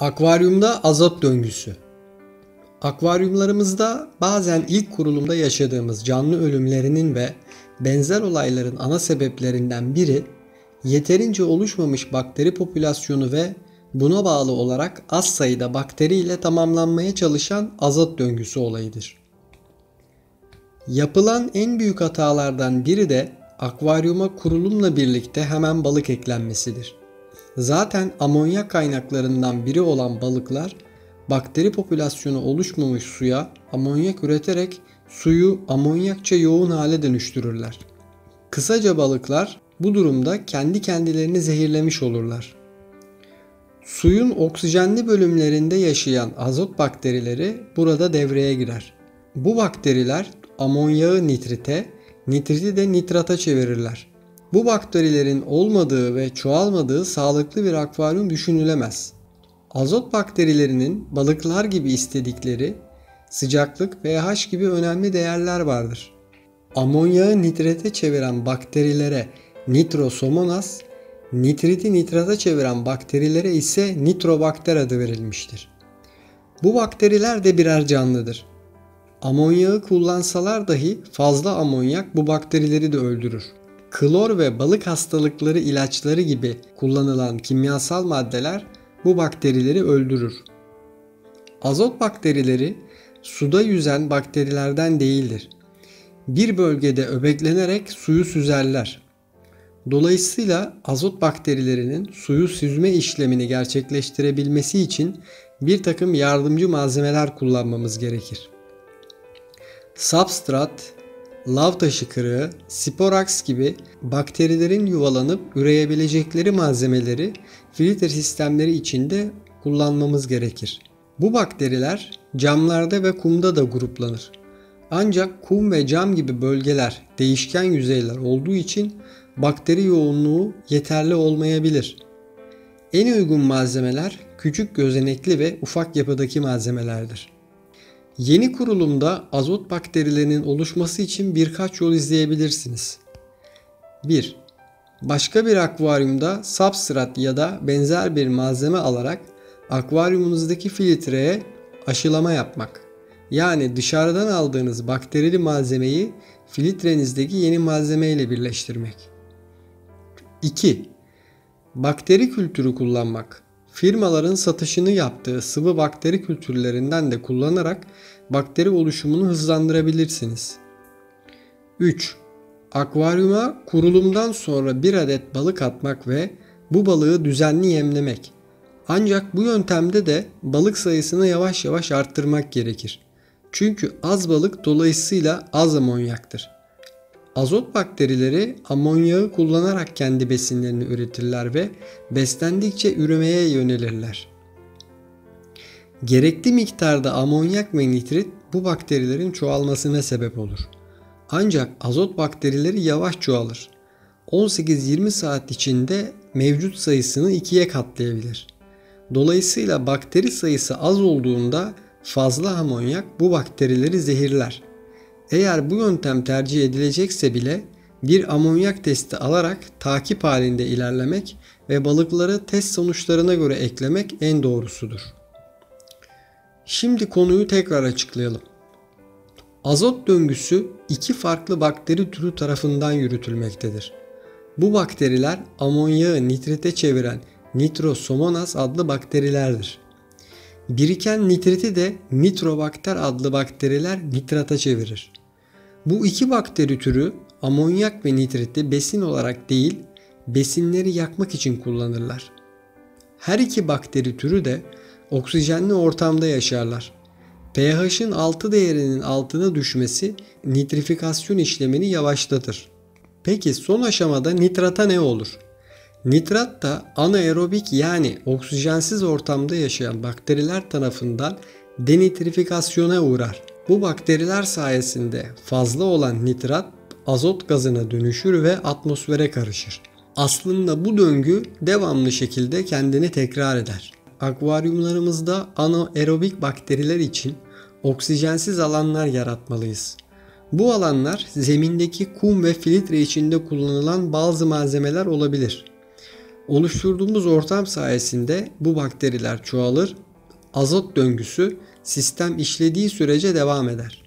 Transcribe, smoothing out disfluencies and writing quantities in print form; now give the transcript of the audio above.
Akvaryumda azot döngüsü. Akvaryumlarımızda bazen ilk kurulumda yaşadığımız canlı ölümlerinin ve benzer olayların ana sebeplerinden biri yeterince oluşmamış bakteri popülasyonu ve buna bağlı olarak az sayıda bakteriyle tamamlanmaya çalışan azot döngüsü olayıdır. Yapılan en büyük hatalardan biri de akvaryuma kurulumla birlikte hemen balık eklenmesidir. Zaten amonyak kaynaklarından biri olan balıklar bakteri popülasyonu oluşmamış suya amonyak üreterek suyu amonyakça yoğun hale dönüştürürler. Kısaca balıklar bu durumda kendi kendilerini zehirlemiş olurlar. Suyun oksijenli bölümlerinde yaşayan azot bakterileri burada devreye girer. Bu bakteriler amonyağı nitrite, nitriti de nitrata çevirirler. Bu bakterilerin olmadığı ve çoğalmadığı sağlıklı bir akvaryum düşünülemez. Azot bakterilerinin balıklar gibi istedikleri sıcaklık, pH gibi önemli değerler vardır. Amonyağı nitrite çeviren bakterilere Nitrosomonas, nitriti nitrata çeviren bakterilere ise Nitrobakter adı verilmiştir. Bu bakteriler de birer canlıdır. Amonyağı kullansalar dahi fazla amonyak bu bakterileri de öldürür. Klor ve balık hastalıkları ilaçları gibi kullanılan kimyasal maddeler bu bakterileri öldürür. Azot bakterileri suda yüzen bakterilerden değildir. Bir bölgede öbeklenerek suyu süzerler. Dolayısıyla azot bakterilerinin suyu süzme işlemini gerçekleştirebilmesi için bir takım yardımcı malzemeler kullanmamız gerekir. Substrat, lav taşı kırığı, sporax gibi bakterilerin yuvalanıp üreyebilecekleri malzemeleri filtre sistemleri içinde kullanmamız gerekir. Bu bakteriler camlarda ve kumda da gruplanır. Ancak kum ve cam gibi bölgeler değişken yüzeyler olduğu için bakteri yoğunluğu yeterli olmayabilir. En uygun malzemeler küçük gözenekli ve ufak yapıdaki malzemelerdir. Yeni kurulumda azot bakterilerinin oluşması için birkaç yol izleyebilirsiniz. 1. Başka bir akvaryumda substrat ya da benzer bir malzeme alarak akvaryumunuzdaki filtreye aşılama yapmak. Yani dışarıdan aldığınız bakterili malzemeyi filtrenizdeki yeni malzeme ile birleştirmek. 2. Bakteri kültürü kullanmak. Firmaların satışını yaptığı sıvı bakteri kültürlerinden de kullanarak bakteri oluşumunu hızlandırabilirsiniz. 3. Akvaryuma kurulumdan sonra bir adet balık atmak ve bu balığı düzenli yemlemek. Ancak bu yöntemde de balık sayısını yavaş yavaş arttırmak gerekir. Çünkü az balık dolayısıyla az amonyaktır. Azot bakterileri amonyağı kullanarak kendi besinlerini üretirler ve beslendikçe üremeye yönelirler. Gerekli miktarda amonyak ve nitrit bu bakterilerin çoğalmasına sebep olur. Ancak azot bakterileri yavaş çoğalır. 18-20 saat içinde mevcut sayısını 2'ye katlayabilir. Dolayısıyla bakteri sayısı az olduğunda fazla amonyak bu bakterileri zehirler. Eğer bu yöntem tercih edilecekse bile bir amonyak testi alarak takip halinde ilerlemek ve balıkları test sonuçlarına göre eklemek en doğrusudur. Şimdi konuyu tekrar açıklayalım. Azot döngüsü iki farklı bakteri türü tarafından yürütülmektedir. Bu bakteriler amonyağı nitrite çeviren Nitrosomonas adlı bakterilerdir. Biriken nitriti de Nitrobakter adlı bakteriler nitrata çevirir. Bu iki bakteri türü amonyak ve nitriti besin olarak değil, besinleri yakmak için kullanırlar. Her iki bakteri türü de oksijenli ortamda yaşarlar. pH'in 6 değerinin altına düşmesi nitrifikasyon işlemini yavaşlatır. Peki son aşamada nitrata ne olur? Nitrat da anaerobik yani oksijensiz ortamda yaşayan bakteriler tarafından denitrifikasyona uğrar. Bu bakteriler sayesinde fazla olan nitrat azot gazına dönüşür ve atmosfere karışır. Aslında bu döngü devamlı şekilde kendini tekrar eder. Akvaryumlarımızda anaerobik bakteriler için oksijensiz alanlar yaratmalıyız. Bu alanlar zemindeki kum ve filtre içinde kullanılan bazı malzemeler olabilir. Oluşturduğumuz ortam sayesinde bu bakteriler çoğalır, azot döngüsü sistem işlediği sürece devam eder.